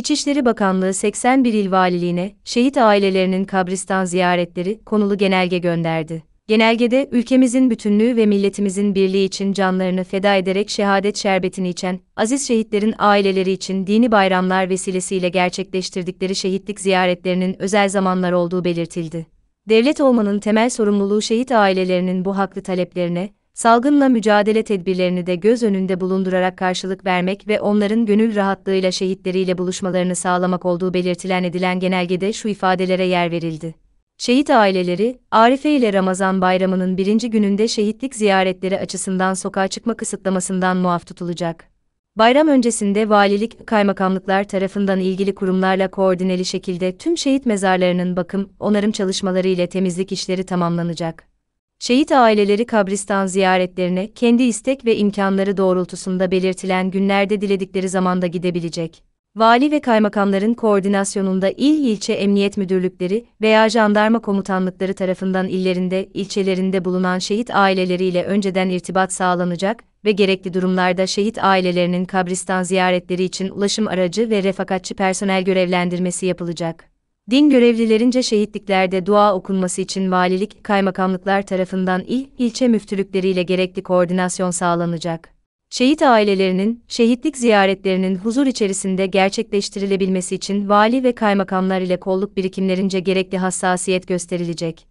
İçişleri Bakanlığı 81 il valiliğine şehit ailelerinin kabristan ziyaretleri konulu genelge gönderdi. Genelgede ülkemizin bütünlüğü ve milletimizin birliği için canlarını feda ederek şehadet şerbetini içen aziz şehitlerin aileleri için dini bayramlar vesilesiyle gerçekleştirdikleri şehitlik ziyaretlerinin özel zamanlar olduğu belirtildi. Devlet olmanın temel sorumluluğu şehit ailelerinin bu haklı taleplerine, salgınla mücadele tedbirlerini de göz önünde bulundurarak karşılık vermek ve onların gönül rahatlığıyla şehitleriyle buluşmalarını sağlamak olduğu edilen genelgede şu ifadelere yer verildi. Şehit aileleri, Arife ile Ramazan bayramının birinci gününde şehitlik ziyaretleri açısından sokağa çıkma kısıtlamasından muaf tutulacak. Bayram öncesinde valilik, kaymakamlıklar tarafından ilgili kurumlarla koordineli şekilde tüm şehit mezarlarının bakım, onarım çalışmaları ile temizlik işleri tamamlanacak. Şehit aileleri kabristan ziyaretlerine kendi istek ve imkanları doğrultusunda belirtilen günlerde diledikleri zamanda gidebilecek. Vali ve kaymakamların koordinasyonunda il-ilçe emniyet müdürlükleri veya jandarma komutanlıkları tarafından illerinde, ilçelerinde bulunan şehit aileleriyle önceden irtibat sağlanacak ve gerekli durumlarda şehit ailelerinin kabristan ziyaretleri için ulaşım aracı ve refakatçi personel görevlendirmesi yapılacak. Din görevlilerince şehitliklerde dua okunması için valilik, kaymakamlıklar tarafından il-ilçe müftülükleriyle gerekli koordinasyon sağlanacak. Şehit ailelerinin şehitlik ziyaretlerinin huzur içerisinde gerçekleştirilebilmesi için vali ve kaymakamlar ile kolluk birikimlerince gerekli hassasiyet gösterilecek.